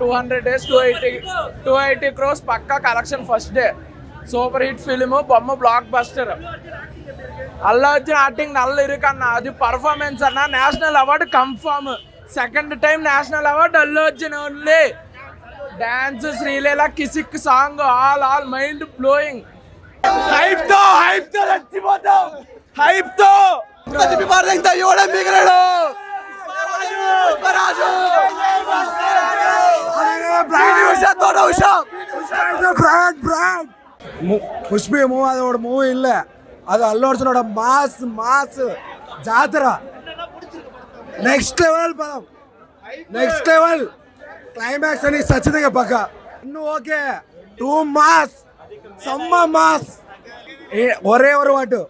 200 days 280 crores pakka collection first day super hit film bomb blockbuster Allu Arjun acting nalla irukanna adu performance anna national award confirm second time national award Allu Arjun only dance Sri Leela kisik song all mind blowing hype to rachi potam hype to prati bar dekta yoda migrado खुशबी movie movie इल्ल अदु Allu Arjun mass mass जातरा next level पदम next level climax अनि सच्चितंगा पक्क इन्नु okay to mass सम्म मास ओरे ओरे वाटू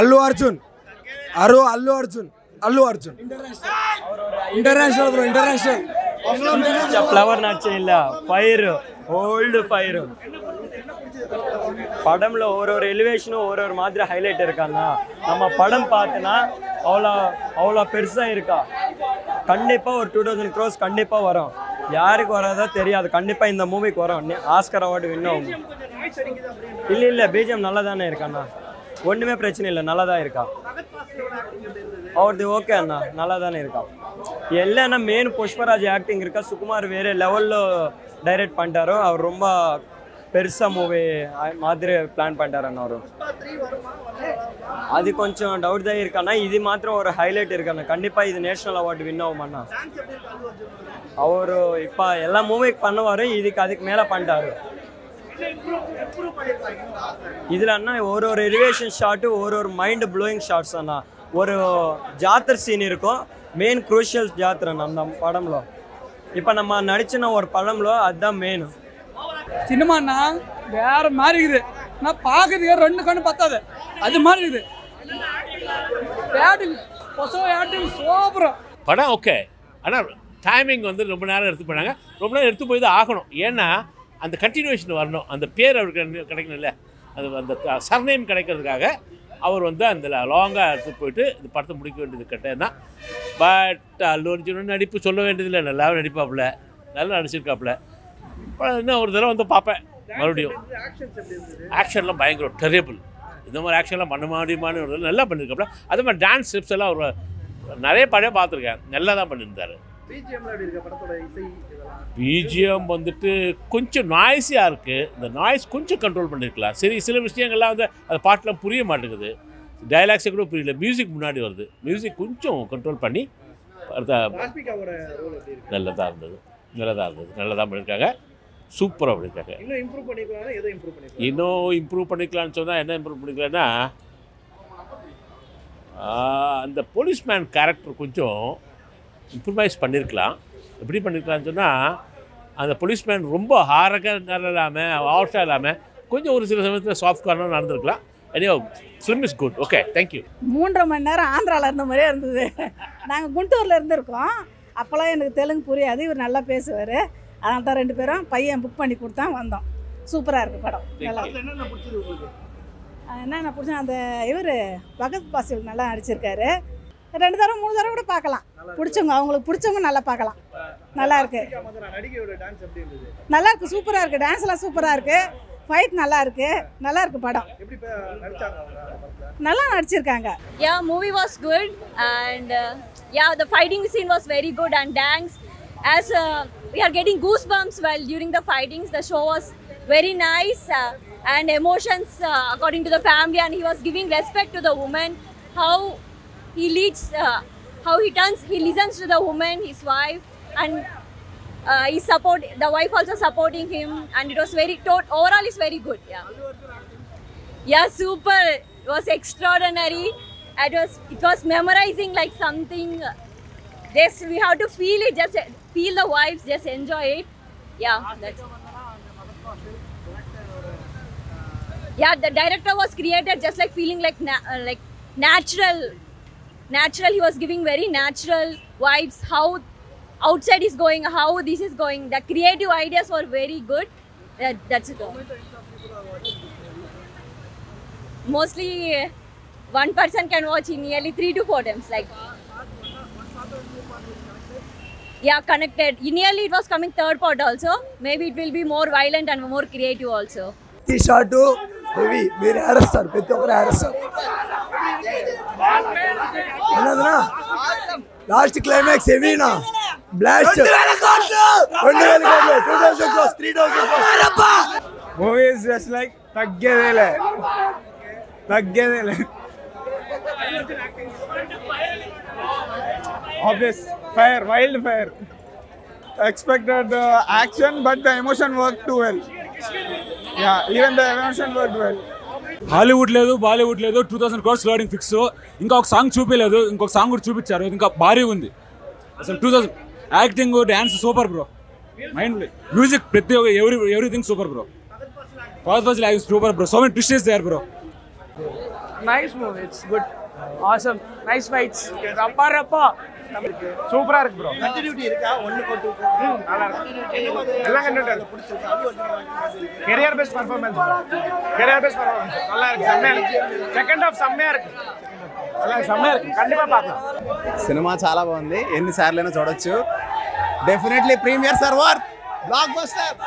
अल्लू अर्जुन अरु Allu Arjun Allu Arjun international bro international flower नच्चिल्ल फायर ओल्ड फायर पड़म और एलिवेशन और मात्र हाईलाइट नम पड़म पातना कंपा और 2000 क्रोस कंपा वो यार वरादा कंपा इत मूवी को वो आस्कर अवार्ड विन इले बीजेम नाना ஒண்ணுமே பிரச்சனை இல்ல நல்லா தான் இருக்கா அவர்து ஓகே அண்ணா நல்லா தான் இருக்கா எல்லானா மெயின் புஷ்பராஜ் ஆக்டிங் இருக்கா சுகுமார் வேற லெவல்ல டைரக்ட் பண்றாரு அவர் ரொம்ப பெருசா மூவி மாதிரி பிளான் பண்றாரு அவரு அது கொஞ்சம் டவுட் தான் இருக்கானா இது மட்டும் ஒரு ஹைலைட் இருக்கானா கண்டிப்பா இது நேஷனல் அவார்ட் வின் ஆகும் அண்ணா அவர் இப்ப எல்லா மூவிக்கு பண்ணுவாரு இதுக்கு அதுக்கு மேல பண்றாரு इधर और एलिवेशन शॉट और माइंड ब्लोइंग शॉट्स और जातर सीन मेन क्रूशियल जातर नम पड़म इप्पो नम्म नडिच्चना और पड़म अदा मेन सिनेमाना वेर मारी ना पाकறதுக்கு ரெண்டு கண்ணு பத்தாது அது மாதிரி இது ஆக்டிங் பொசோ ஆக்டிங் சூப்பர் படம் ஓகே ஆனா டைமிங் வந்து ரொம்ப நேரம் எடுத்து போறாங்க ரொம்ப நேரம் எடுத்து போய் தான் ஆகணும் ஏன்னா அந்த கண்டினியூஷன் வரணும் அந்த பேர் அவருக்கு கிடைக்கணும்ல அது அந்த சர்நேம் கிடைக்கிறதுக்காக அவர் வந்து அந்த லாங்கா எடுத்து போயிட்டு இந்த படத்தை முடிக்க வேண்டியது கட்டாயம்தான் பட் அல்லு அர்ஜுன் நடிப்பு சொல்ல வேண்டியதில்லை நல்லா நடிப்பாப்புல நல்லா நடிச்சிருக்காப்புல இன்னும் ஒரு தடவை வந்து பார்ப்பேன் மறுபடியும் ஆக்ஷன்லாம் பயங்கர டெரிபிள் இந்த மாதிரி ஆக்ஷன்லாம் பண்ண முடியுமான்னு ஒரு நல்லா பண்ணியிருக்காப்புல அதே மாதிரி டான்ஸ் ஸ்டெப்ஸ் எல்லாம் அவர் நிறைய படம் பார்த்துருக்கேன் நல்லா தான் பண்ணியிருந்தாரு BGM வந்துட்டு கொஞ்சம் நாய்ஸியாக இருக்குது இந்த நாய்ஸ் கொஞ்சம் கண்ட்ரோல் பண்ணியிருக்கலாம் சரி சில விஷயங்கள்லாம் வந்து அந்த பாட்டெலாம் புரிய மாட்டேங்குது டைலாக்ஸே கூட புரியல மியூசிக் முன்னாடி வருது மியூசிக் கொஞ்சம் கண்ட்ரோல் பண்ணி நல்லதாக இருந்தது நல்லதாக பண்ணியிருக்காங்க சூப்பராக பண்ணியிருக்காங்க இன்னும் இம்ப்ரூவ் பண்ணிக்கலாம்னு சொன்னால் என்ன இம்ப்ரூவ் பண்ணிக்கலான்னா அந்த போலீஸ்மேன் கேரக்டர் கொஞ்சம் இம்ப்ரூவைஸ் பண்ணியிருக்கலாம் எப்படி பண்ணியிருக்கலாம்னு சொன்னால் அந்த போலீஸ்மேன் ரொம்ப ஹாரக இல்லாமல் ஆர்ஷா இல்லாமல் கொஞ்சம் ஒரு சில சமயத்தில் சாஃப்ட் கார்னராக நடந்திருக்கலாம் anyhow film is good okay thank you 3.5 மணி நேரம் ஆந்திராவில் இருந்த மாதிரியே இருந்தது நாங்கள் குண்டூரில் இருந்திருக்கோம் அப்போலாம் எனக்கு தெலுங்கு புரியாது இவர் நல்லா பேசுவார் அதனால தான் ரெண்டு பேரும் பையன் புக் பண்ணி கொடுத்தா வந்தோம் சூப்பராக இருக்குது படம் நல்லா என்னென்ன பிடிச்சா அந்த இவர் பகத் பாசில் நல்லா நடிச்சிருக்காரு ரெண்டு தடவை மூணு தடவை கூட பார்க்கலாம் பிடிச்சவங்க அவங்களுக்கு பிடிச்சவங்க நல்லா பார்க்கலாம் நல்லா இருக்கு நல்லா இருக்கு சூப்பராக இருக்கு டான்ஸ்லாம் சூப்பராக இருக்கு ஃபைட் நல்லா இருக்கு படம் நல்லா நடிச்சிருக்காங்க yeah movie was good and yeah the fighting scene was very good and dance as we are getting goosebumps while during the fightings the show was very nice and emotions according to the family and he was giving respect to the woman how he leads he listens to the woman his wife and he support the wife also supporting him and it was very overall is very good yeah super it was extraordinary it was memorizing like something just we have to feel it just feel the vibes just enjoy it yeah that's yeah the director was created just like feeling like natural he was giving very natural vibes how outside is going how this is going the creative ideas were very good that's it all. mostly one person can watch in nearly 3 to 4 times like yeah, connected. Initially, it was coming third part also. Maybe it will be more violent and more creative also. This shot too heavy. Mere harasser, pitta par harasser. Another na. Last climax heavy na. Blast. 2000 crores. 2000 crores. 3000 crores. Movie is just like taggedele. Obvious fire, wild fire. Expected the action, but the emotion worked too well. Yeah, even the emotion worked well. Hollywood ledu, Bollywood ledu, 2000 crores loading fix. Inka ok song chupeledu, inka ok song kuda chupicharu. Inka bari undi. Asalu 2000 acting, dance super bro. Mind blowing. Music, prathi everything super bro. First like super bro. So many twists is there bro. Nice movie. It's good. Awesome. Nice fights. Rappa. Super ah iruk bro. Continuity iruka 1 ko 2 ko. Nalla irukku. Ella kandidate pidichirukku. Career based performance. Career based performance. Nalla irukku. Samaya irukku. Second half samaya irukku. Alla samaya irukku. Kandipa paakala. Cinema chaala baagundi. Enni saarlaina chodochu. Definitely premieres are worth blockbuster.